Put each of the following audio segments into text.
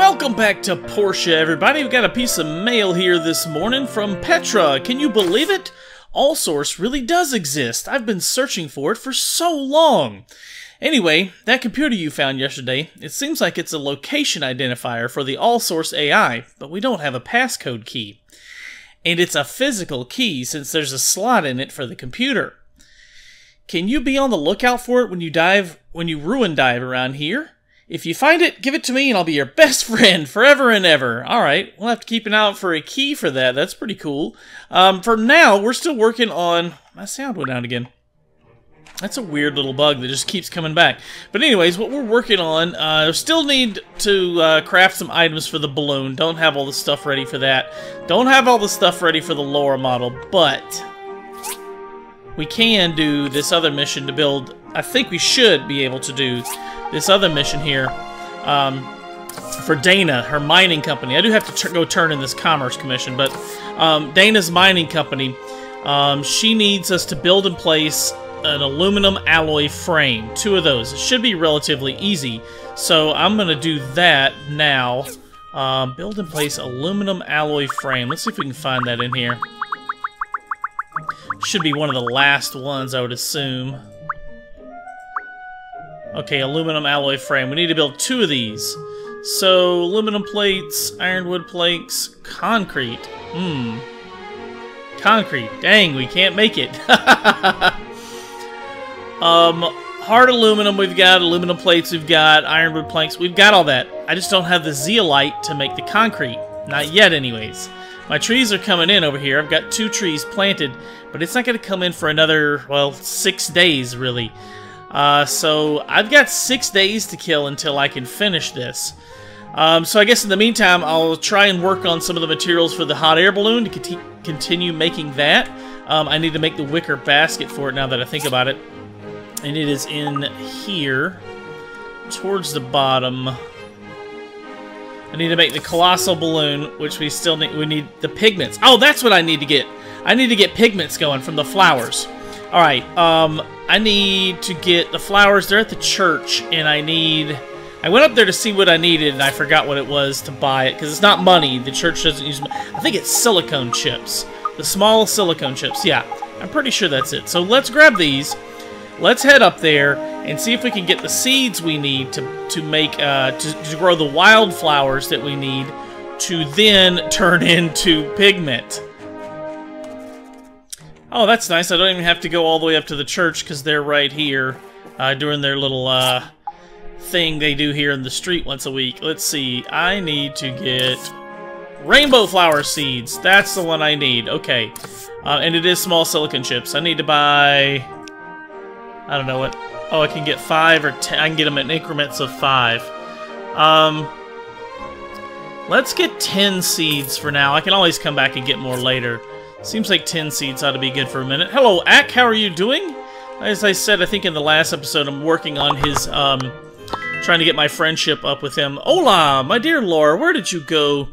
Welcome back to Portia, everybody. We've got a piece of mail here this morning from Petra. Can you believe it? All Source really does exist. I've been searching for it for so long. Anyway, that computer you found yesterday, it seems like it's a location identifier for the All Source AI, but we don't have a passcode key. And it's a physical key since there's a slot in it for the computer. Can you be on the lookout for it when you ruin dive around here? If you find it, give it to me and I'll be your best friend forever and ever. Alright, we'll have to keep an eye out for a key for that. That's pretty cool. For now, we're still working on... My sound went out again. That's a weird little bug that just keeps coming back. But anyways, what we're working on... still need to craft some items for the balloon. Don't have all the stuff ready for that. Don't have all the stuff ready for the Laura model, but... we can do this other mission to build... I think we should be able to do... this other mission here for Dana, her mining company. I do have to go turn in this commerce commission, but Dana's mining company, she needs us to build and place an aluminum alloy frame. 2 of those. It should be relatively easy, so I'm going to do that now. Build and place aluminum alloy frame. Let's see if we can find that in here. Should be one of the last ones, I would assume. Okay, aluminum alloy frame. We need to build 2 of these. So, aluminum plates, ironwood plates, concrete. Concrete. Dang, we can't make it. Hard aluminum we've got, aluminum plates we've got, ironwood planks. We've got all that. I just don't have the zeolite to make the concrete. Not yet, anyways. My trees are coming in over here. I've got 2 trees planted, but it's not going to come in for another, well, 6 days, really. So I've got 6 days to kill until I can finish this. So I guess in the meantime, I'll try and work on some of the materials for the hot air balloon to continue making that. I need to make the wicker basket for it now that I think about it. And it is in here, towards the bottom. I need to make the colossal balloon, which we still need. We need the pigments. Oh, that's what I need to get. I need to get pigments going from the flowers. Alright, I need to get the flowers. They're at the church, and I went up there to see what I needed, and I forgot what it was to buy it, because it's not money. The church doesn't use money. I think it's silicone chips. The small silicone chips, yeah. I'm pretty sure that's it. So let's grab these. Let's head up there and see if we can get the seeds we need to make, to grow the wildflowers that we need to then turn into pigment. Oh, that's nice. I don't even have to go all the way up to the church because they're right here doing their little thing they do here in the street once a week. Let's see. I need to get rainbow flower seeds. That's the one I need. Okay. And it is small silicon chips. I need to buy... I don't know what... Oh, I can get 5 or 10. I can get them in increments of 5. Let's get 10 seeds for now. I can always come back and get more later. Seems like 10 seeds ought to be good for a minute. Hello, Ack, how are you doing? As I said, I think in the last episode, I'm working on his, trying to get my friendship up with him. Hola, my dear Laura, where did you go?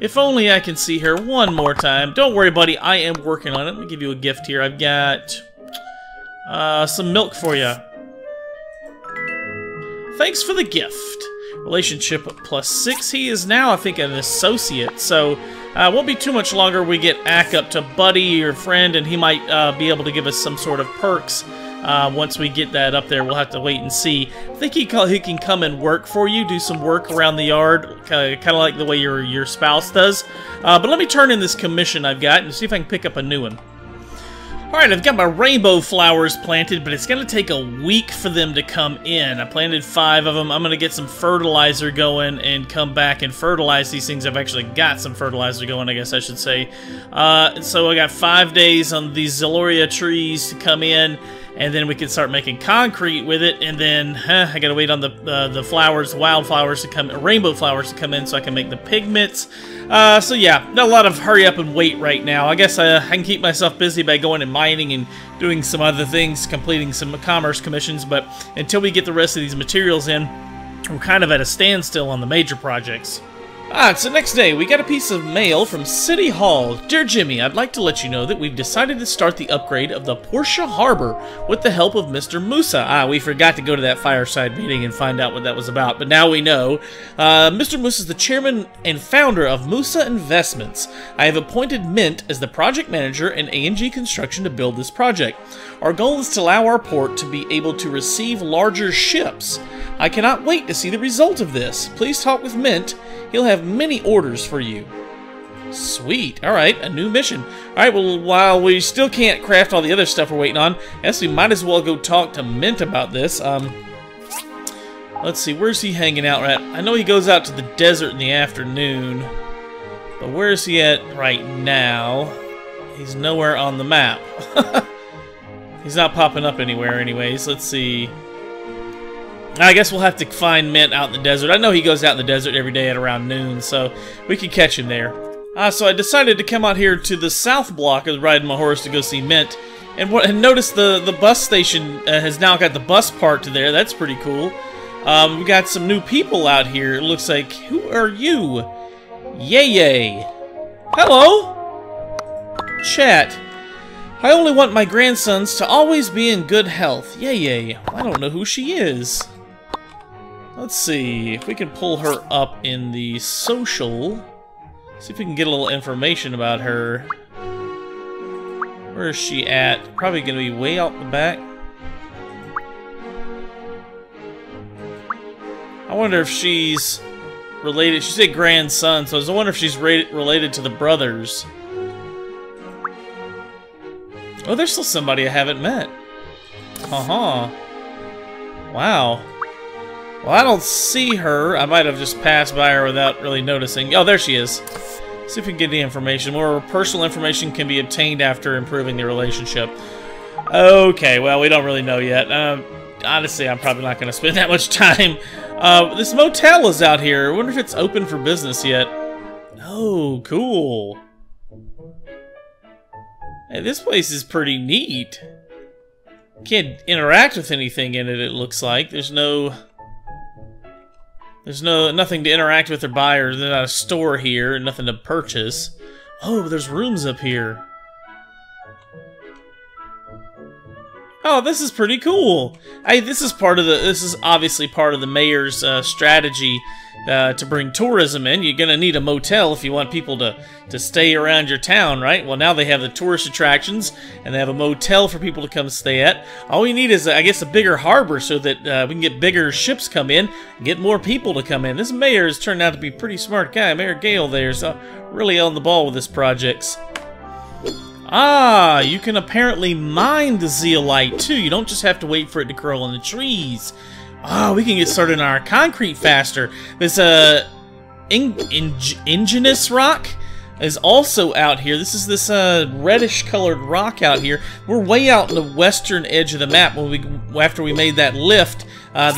If only I can see her one more time. Don't worry, buddy, I am working on it. Let me give you a gift here. I've got, some milk for you. Thanks for the gift. Relationship plus 6. He is now, I think, an associate, so... won't be too much longer we get Ak up to buddy or friend, and he might be able to give us some sort of perks once we get that up there. We'll have to wait and see. I think he can come and work for you, do some work around the yard, kind of like the way your spouse does. But let me turn in this commission I've got and see if I can pick up a new one. Alright, I've got my rainbow flowers planted, but it's going to take a week for them to come in. I planted 5 of them. I'm going to get some fertilizer going and come back and fertilize these things. I've actually got some fertilizer going, I guess I should say. So I got 5 days on these Zeloria trees to come in, and then we can start making concrete with it. And then I got to wait on the flowers, wildflowers to come, rainbow flowers to come in, so I can make the pigments. So yeah, not a lot of hurry up and wait right now. I guess I can keep myself busy by going and mining and doing some other things, completing some commerce commissions, but until we get the rest of these materials in, we're kind of at a standstill on the major projects. So next day, we got a piece of mail from City Hall. Dear Jimmy, I'd like to let you know that we've decided to start the upgrade of the Portia Harbor with the help of Mr. Musa. We forgot to go to that fireside meeting and find out what that was about, but now we know. Mr. Musa is the chairman and founder of Musa Investments. I have appointed Mint as the project manager and A&G Construction to build this project. Our goal is to allow our port to be able to receive larger ships. I cannot wait to see the result of this. Please talk with Mint. He'll have many orders for you. Sweet. Alright, a new mission. Alright, well, while we still can't craft all the other stuff we're waiting on, I guess we might as well go talk to Mint about this. Let's see, where's he hanging out at? I know he goes out to the desert in the afternoon, but where is he at right now? He's nowhere on the map. He's not popping up anywhere anyways. Let's see. I guess we'll have to find Mint out in the desert. I know he goes out in the desert every day at around noon, so we could catch him there. So I decided to come out here to the south block of riding my horse to go see Mint. And notice the bus station has now got the bus parked there. That's pretty cool. We got some new people out here. It looks like, who are you? Yay. Hello. Chat. I only want my grandsons to always be in good health. Yay. I don't know who she is. Let's see if we can pull her up in the social. See if we can get a little information about her. Where is she at? Probably going to be way out the back. I wonder if she's related. She said grandson, so I wonder if she's related to the brothers. Oh, there's still somebody I haven't met. Wow. Well, I don't see her. I might have just passed by her without really noticing. Oh, there she is. See if we can get the information. More personal information can be obtained after improving the relationship. Okay, well, we don't really know yet. Honestly, I'm probably not going to spend that much time. This motel is out here. I wonder if it's open for business yet. Oh, cool. Hey, this place is pretty neat. Can't interact with anything in it, it looks like. There's nothing to interact with or buy, or there's not a store here, and nothing to purchase. Oh, there's rooms up here. Oh, this is pretty cool. Hey, this is obviously part of the mayor's strategy to bring tourism in. You're gonna need a motel if you want people to stay around your town, right? Well, now they have the tourist attractions, and they have a motel for people to come stay at. All we need is, I guess, a bigger harbor so that we can get bigger ships come in, and get more people to come in. This mayor has turned out to be a pretty smart guy. Mayor Gale there's really on the ball with his projects. You can apparently mine the zeolite, too. You don't just have to wait for it to curl in the trees. We can get started on our concrete faster. This indigenous rock is also out here. This is this reddish-colored rock out here. We're way out in the western edge of the map. After we made that lift,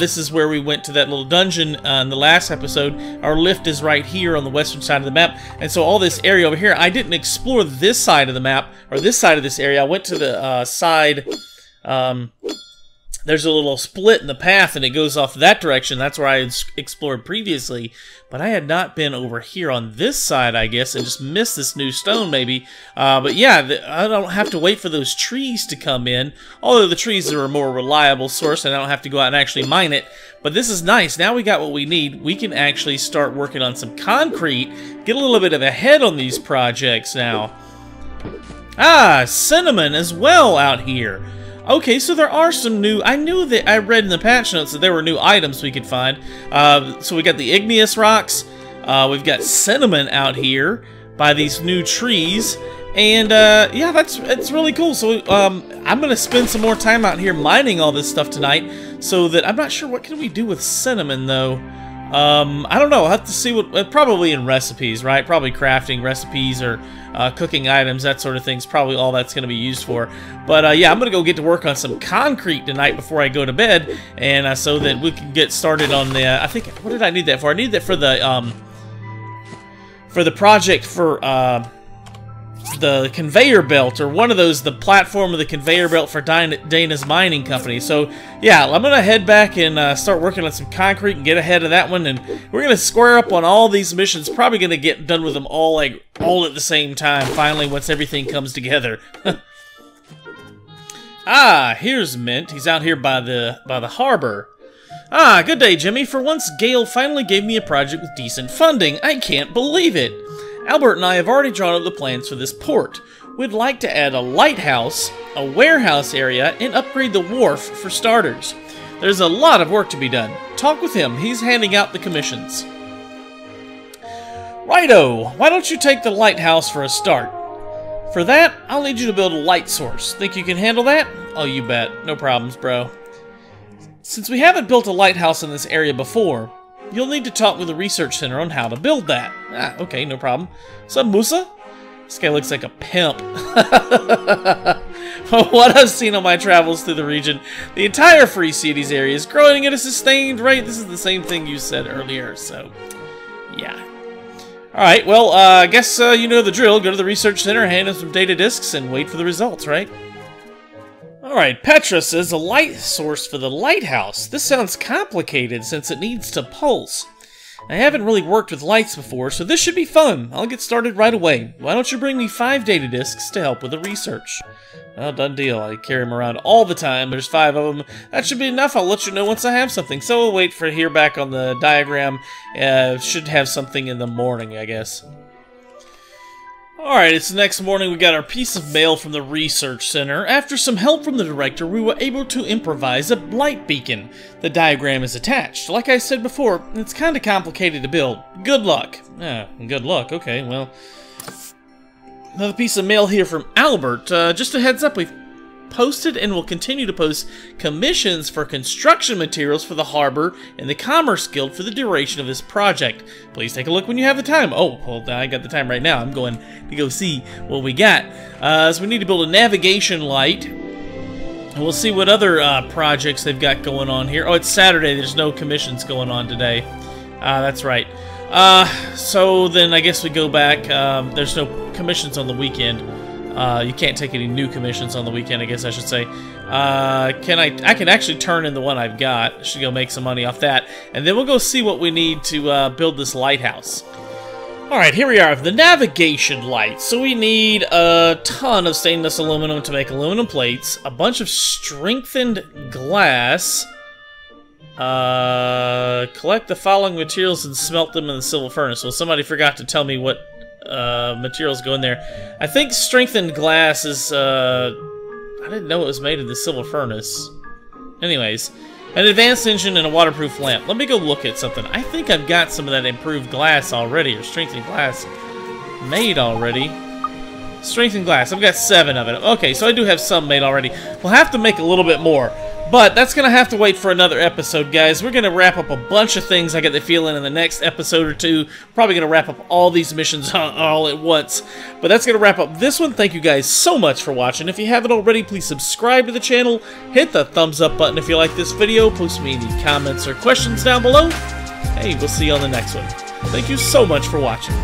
this is where we went to that little dungeon in the last episode. Our lift is right here on the western side of the map. And so all this area over here, I didn't explore this side of the map, or this side of this area. I went to the side... There's a little split in the path, and it goes off that direction. That's where I had explored previously. But I had not been over here on this side, I guess, and just missed this new stone, maybe. But yeah, I don't have to wait for those trees to come in. Although the trees are a more reliable source, and I don't have to go out and actually mine it. But this is nice. Now we got what we need. We can actually start working on some concrete. Get a little bit of a head on these projects now. Cinnamon as well out here. Okay, so there are some new... I knew that I read in the patch notes that there were new items we could find. So we got the igneous rocks. We've got cinnamon out here by these new trees. And, yeah, that's really cool. So I'm going to spend some more time out here mining all this stuff tonight. So that... I'm not sure what can we do with cinnamon, though. I don't know. I'll have to see what... probably in recipes, right? Probably crafting recipes or cooking items, that sort of thing is probably all that's going to be used for. But yeah, I'm going to go get to work on some concrete tonight before I go to bed, and so that we can get started on the... I think... What did I need that for? I needed that for the project for... off the conveyor belt, or one of those, the platform of the conveyor belt for Dana's mining company. So yeah, I'm gonna head back and start working on some concrete and get ahead of that one, and we're gonna square up on all these missions. Probably gonna get done with them all, like, all at the same time finally, once everything comes together. Ah, here's Mint. He's out here by the harbor. Ah, good day, Jimmy. For once, Gale finally gave me a project with decent funding. I can't believe it. Albert and I have already drawn up the plans for this port. We'd like to add a lighthouse, a warehouse area, and upgrade the wharf for starters. There's a lot of work to be done. Talk with him. He's handing out the commissions. Righto. Why don't you take the lighthouse for a start? For that, I'll need you to build a light source. Think you can handle that? Oh, you bet. No problems, bro. Since we haven't built a lighthouse in this area before, you'll need to talk with the Research Center on how to build that. Ah, okay, no problem. So, Musa? This guy looks like a pimp. From what I've seen on my travels through the region, the entire Free Cities area is growing at a sustained rate. This is the same thing you said earlier, so yeah. Alright, well, I guess you know the drill. Go to the Research Center, hand them some data disks, and wait for the results, right? Alright, Petra says a light source for the lighthouse. This sounds complicated since it needs to pulse. I haven't really worked with lights before, so this should be fun. I'll get started right away. Why don't you bring me 5 data disks to help with the research? Well, done deal. I carry them around all the time. There's 5 of them. That should be enough. I'll let you know once I have something. So we'll wait for here back on the diagram. Should have something in the morning, I guess. Alright, it's the next morning. We got our piece of mail from the Research Center. After some help from the director, we were able to improvise a light beacon. The diagram is attached. Like I said before, it's kind of complicated to build. Good luck. Ah, good luck. Okay, well. Another piece of mail here from Albert. Just a heads up, we've posted and will continue to post commissions for construction materials for the harbor and the Commerce Guild for the duration of this project. Please take a look when you have the time. Oh, well, I got the time right now. I'm going to go see what we got. So we need to build a navigation light. And we'll see what other projects they've got going on here. Oh, it's Saturday. There's no commissions going on today. That's right. So then I guess we go back. There's no commissions on the weekend. You can't take any new commissions on the weekend, I guess I should say. I can actually turn in the one I've got. Should go make some money off that. And then we'll go see what we need to build this lighthouse. Alright, here we are. The navigation light. So we need a ton of stainless aluminum to make aluminum plates. A bunch of strengthened glass. Collect the following materials and smelt them in the silver furnace. Well, somebody forgot to tell me what materials go in there. I think strengthened glass is, I didn't know it was made in the silver furnace. Anyways, an advanced engine and a waterproof lamp. Let me go look at something. I think I've got some of that improved glass already, or strengthened glass made already. Strengthened glass. I've got 7 of it. Okay, so I do have some made already. We'll have to make a little bit more. But that's going to have to wait for another episode, guys. We're going to wrap up a bunch of things, I get the feeling, in the next episode or two. Probably going to wrap up all these missions all at once. But that's going to wrap up this one. Thank you guys so much for watching. If you haven't already, please subscribe to the channel. Hit the thumbs up button if you like this video. Post me any comments or questions down below. Hey, we'll see you on the next one. Thank you so much for watching.